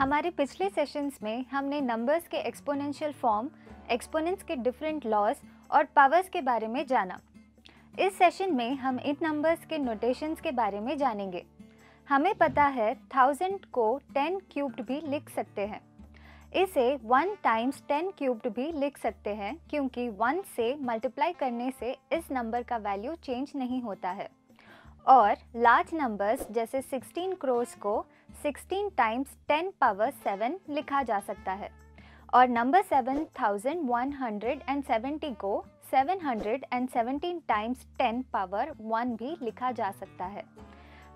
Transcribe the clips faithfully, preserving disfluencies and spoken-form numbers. हमारे पिछले सेशंस में हमने नंबर्स के एक्सपोनेंशियल फॉर्म, एक्सपोनेंट्स के डिफरेंट लॉज और पावर्स के बारे में जाना। इस सेशन में हम इन नंबर्स के नोटेशंस के बारे में जानेंगे। हमें पता है थाउजेंड को टेन क्यूब्ड भी लिख सकते हैं। इसे वन टाइम्स टेन क्यूब्ड भी लिख सकते हैं क्योंकि वन से मल्टीप्लाई करने से इस नंबर का वैल्यू चेंज नहीं होता है। और लार्ज नंबर्स जैसे सिक्सटीन क्रोर्स को sixteen times ten power seven लिखा जा सकता है और number seven thousand one hundred and seventy को seven hundred and seventeen times ten power one भी लिखा जा सकता है।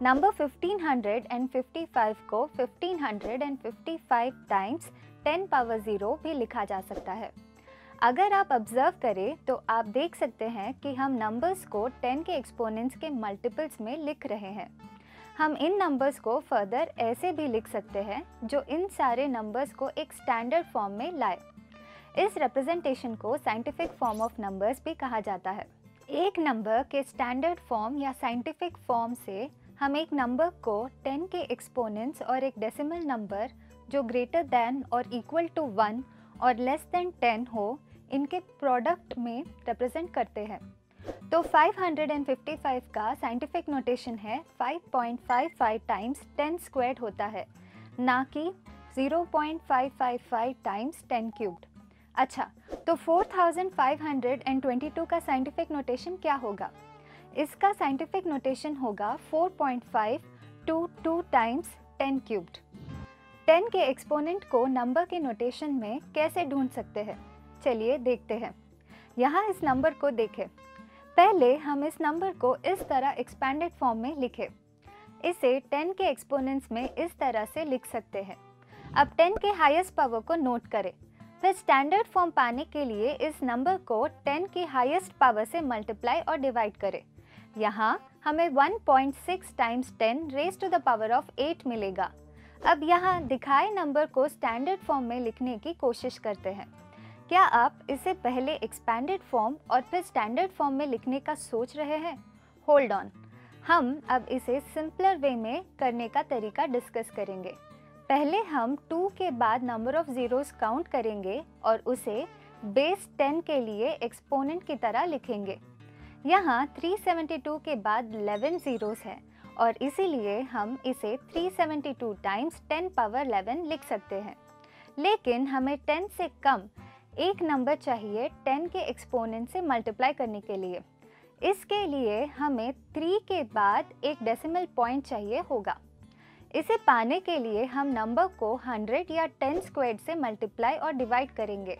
Number fifteen hundred and fifty five को fifteen hundred and fifty five times ten power zero भी लिखा जा सकता है। अगर आप ऑब्जर्व करें तो आप देख सकते हैं कि हम नंबर्स को टेन के एक्सपोनेंट्स के मल्टीपल्स में लिख रहे हैं। हम इन नंबर्स को फर्दर ऐसे भी लिख सकते हैं जो इन सारे नंबर्स को एक स्टैंडर्ड फॉर्म में लाए। इस रिप्रेजेंटेशन को साइंटिफिक फॉर्म ऑफ नंबर्स भी कहा जाता है। एक नंबर के स्टैंडर्ड फॉर्म या साइंटिफिक फॉर्म से हम एक नंबर को टेन के एक्सपोनेंट्स और एक डेसिमल नंबर जो ग्रेटर दैन और इक्वल टू वन और लेस दैन टेन हो इनके प्रोडक्ट में रिप्रेजेंट करते हैं। तो फाइव हंड्रेड फिफ्टी फाइव का साइंटिफिक नोटेशन है five point five five times ten square होता है, ना कि zero point five five five times ten cubed. अच्छा, तो four thousand five hundred twenty two का साइंटिफिक नोटेशन क्या होगा? इसका साइंटिफिक नोटेशन होगा four point five two two times ten cubed. Ten के एक्सपोनेंट को नंबर के नोटेशन में कैसे ढूंढ सकते हैं, चलिए देखते हैं। यहाँ इस नंबर को देखें। पहले हम इस नंबर को इस तरह एक्सपैंडेड फॉर्म में लिखें। इसे टेन के एक्सपोनेंट्स में इस तरह से लिख सकते हैं। अब टेन के हाईएस्ट पावर को नोट करें, फिर स्टैंडर्ड फॉर्म पाने के लिए इस नंबर को टेन की हाईएस्ट पावर से मल्टीप्लाई और डिवाइड करें। यहाँ हमें one point six times ten raise to the power of eight मिलेगा। अब यहाँ दिखाए नंबर को स्टैंडर्ड फॉर्म में लिखने की कोशिश करते हैं। क्या आप इसे पहले एक्सपैंडेड फॉर्म और फिर स्टैंडर्ड फॉर्म में लिखने का सोच रहे हैं? होल्ड ऑन, हम अब इसे सिंपलर वे में करने का तरीका डिस्कस करेंगे। पहले हम टू के बाद नंबर ऑफ ज़ीरोस काउंट करेंगे और उसे बेस टेन के लिए एक्सपोनेंट की तरह लिखेंगे। यहाँ थ्री सेवेंटी टू के बाद इलेवन ज़ीरोस हैं और इसीलिए हम इसे three seventy two times ten power eleven लिख सकते हैं। लेकिन हमें टेन से कम एक नंबर चाहिए टेन के एक्सपोनेंट से मल्टीप्लाई करने के लिए। इसके लिए हमें थ्री के बाद एक डेसिमल पॉइंट चाहिए होगा। इसे पाने के लिए हम नंबर को हंड्रेड या टेन स्क्वायर से मल्टीप्लाई और डिवाइड करेंगे।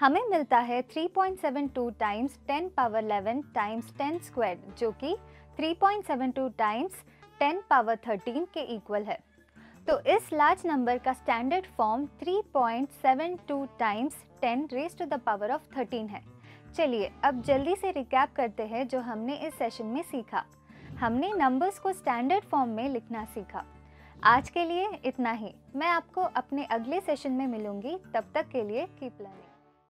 हमें मिलता है three point seven two times ten power eleven times ten square, जो कि three point seven two times ten power thirteen के इक्वल है। तो इस लार्ज नंबर का standard form three point seven two times ten raise to the power of thirteen है। चलिए अब जल्दी से रिकैप करते हैं जो हमने इस सेशन में सीखा। हमने नंबर्स को स्टैंडर्ड फॉर्म में लिखना सीखा। आज के लिए इतना ही। मैं आपको अपने अगले सेशन में मिलूंगी। तब तक के लिए कीप लर्निंग।